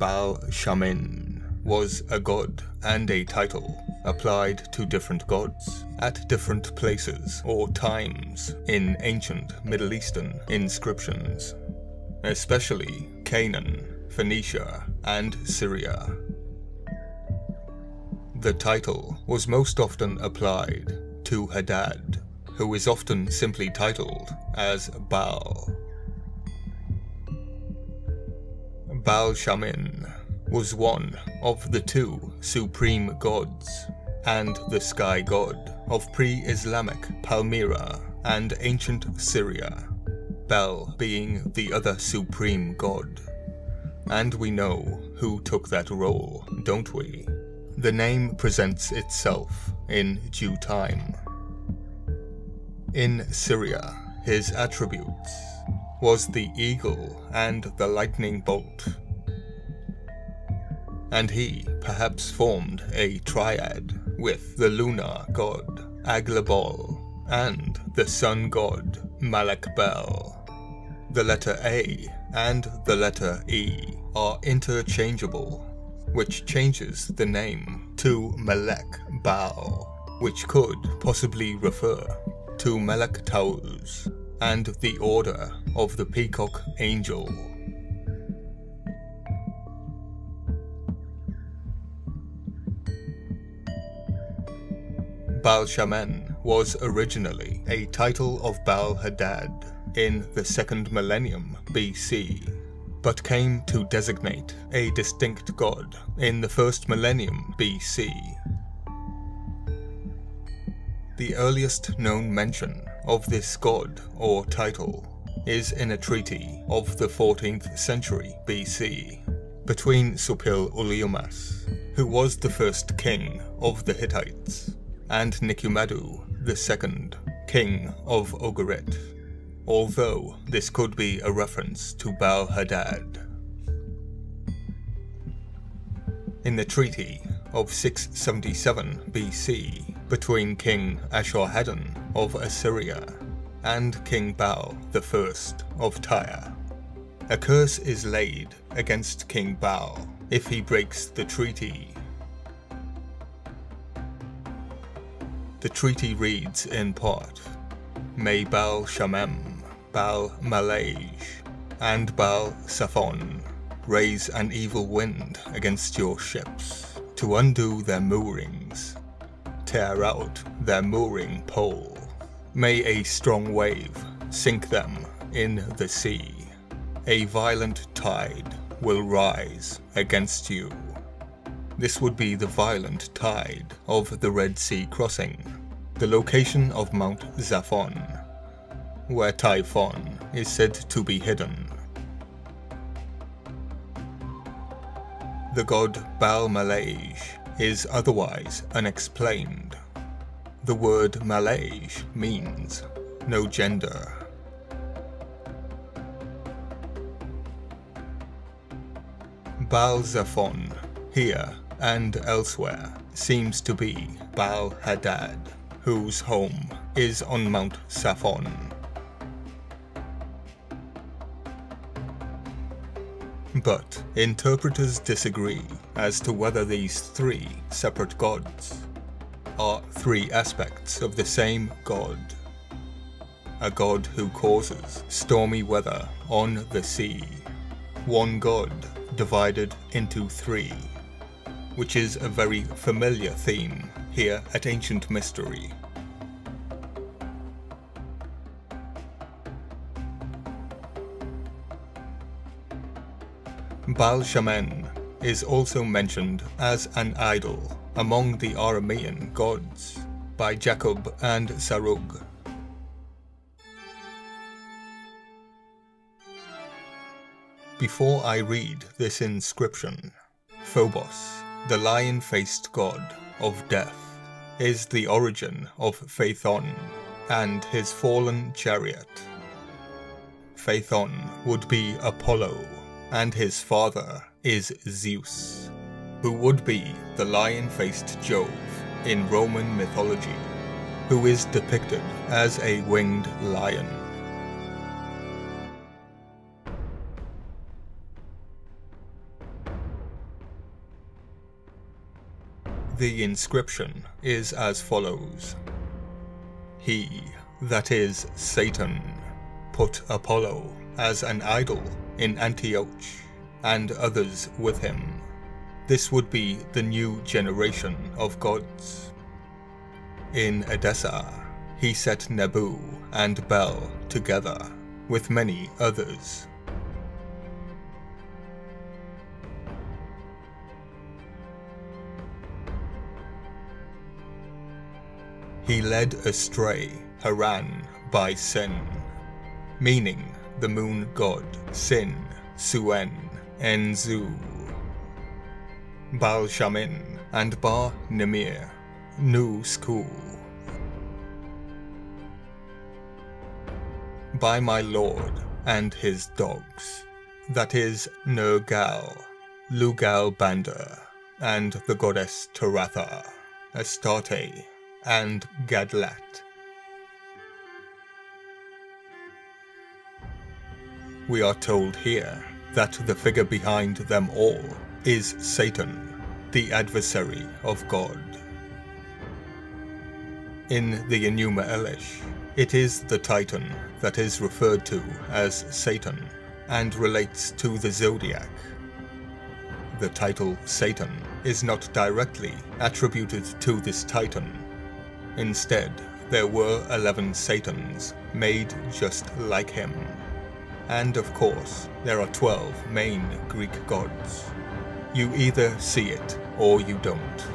Baal Shamin was a god and a title applied to different gods at different places or times in ancient Middle Eastern inscriptions, especially Canaan, Phoenicia, and Syria. The title was most often applied to Haddad, who is often simply titled as Baal. Baal Shamin was one of the two supreme gods and the sky god of pre-Islamic Palmyra and ancient Syria, Baal being the other supreme god. And we know who took that role, don't we? The name presents itself in due time. In Syria, his attributes was the eagle and the lightning bolt, and he perhaps formed a triad with the lunar god Aglebal and the sun god Malakbel. The letter A and the letter E are interchangeable, which changes the name to Melek Baal, which could possibly refer to Melek Taus and the order of the Peacock Angel. Baal Shamin was originally a title of Baal Hadad in the 2nd millennium BC, but came to designate a distinct god in the 1st millennium BC. The earliest known mention of this god or title is in a treaty of the 14th century BC between Suppiluliumas, who was the first king of the Hittites, and Nikumadu, the second king of Ugarit, although this could be a reference to Baal Hadad. In the treaty of 677 BC between King Ashur-Haddon of Assyria and King Baal I of Tyre, a curse is laid against King Baal if he breaks the treaty. The treaty reads in part, "May Baal Shamin, Baal-Malage, and Baal-Saphon raise an evil wind against your ships to undo their moorings, tear out their mooring pole. May a strong wave sink them in the sea. A violent tide will rise against you." This would be the violent tide of the Red Sea crossing, the location of Mount Zaphon, where Typhon is said to be hidden. The god Baal-Malage is otherwise unexplained. The word Malage means no gender. Baal-Zaphon, here and elsewhere, seems to be Baal Hadad, whose home is on Mount Zaphon. But interpreters disagree as to whether these three separate gods are three aspects of the same god. A god who causes stormy weather on the sea. One god divided into three, which is a very familiar theme here at Ancient Mystery. Baal Shamin is also mentioned as an idol among the Aramean gods by Jacob and Sarug. Before I read this inscription, Phobos, the lion-faced god of death, is the origin of Phaethon and his fallen chariot. Phaethon would be Apollo, and his father is Zeus, who would be the lion-faced Jove in Roman mythology, who is depicted as a winged lion. The inscription is as follows. He, that is Satan, put Apollo as an idol in Antioch, and others with him. This would be the new generation of gods. In Edessa, he set Nebu and Bel together, with many others. He led astray Haran by Sin, meaning the moon god Sin, Suen, Enzu. Baal Shamin and Bar Nimir, New School. By my lord and his dogs, that is Nergal, Lugal Banda, and the goddess Taratha, Astarte, and Gadlat. We are told here that the figure behind them all is Satan, the adversary of God. In the Enuma Elish, it is the Titan that is referred to as Satan and relates to the zodiac. The title Satan is not directly attributed to this Titan. Instead, there were 11 Satans made just like him. And of course, there are 12 main Greek gods. You either see it or you don't.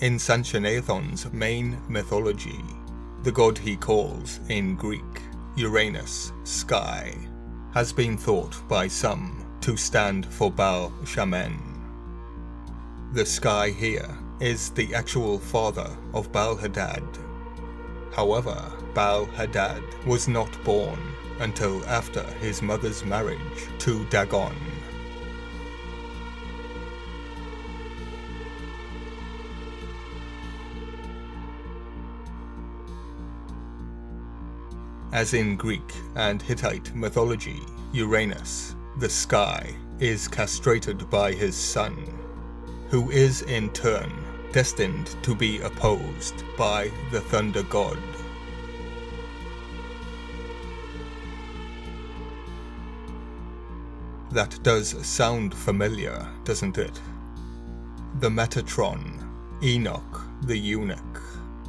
In Sanchoniathon's main mythology, the god he calls in Greek Uranus, Sky, has been thought by some to stand for Baal Shamin. The sky here is the actual father of Baal Hadad. However, Baal Hadad was not born until after his mother's marriage to Dagon. As in Greek and Hittite mythology, Uranus, the sky, is castrated by his son, who is in turn destined to be opposed by the thunder god. That does sound familiar, doesn't it? The Metatron, Enoch the eunuch,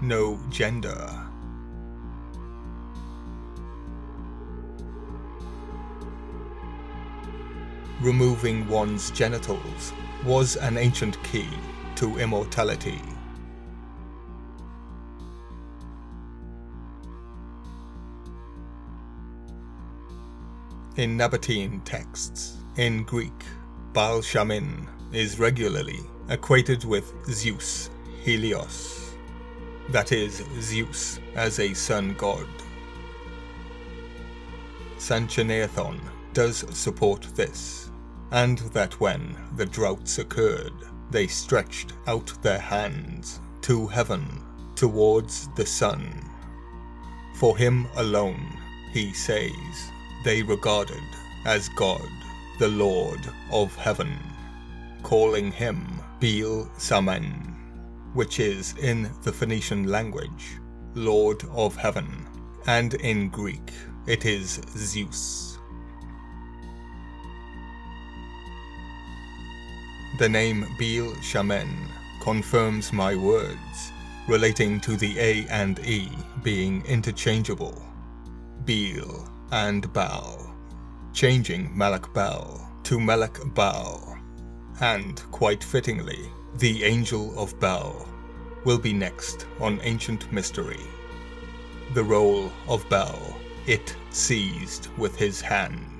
no gender. Removing one's genitals was an ancient key to immortality. In Nabatean texts, in Greek, Baal Shamin is regularly equated with Zeus Helios, that is, Zeus as a sun god. Sanchoniathon does support this, and that when the droughts occurred, they stretched out their hands to heaven towards the sun. For him alone, he says, they regarded as God, the Lord of Heaven, calling him Baal Saman, which is in the Phoenician language, Lord of Heaven, and in Greek it is Zeus. The name Baal Shamin confirms my words, relating to the A and E being interchangeable, Baal and Baal, changing Malakbel to Melek Baal, and quite fittingly, the Angel of Baal will be next on Ancient Mystery. The role of Baal, it seized with his hand.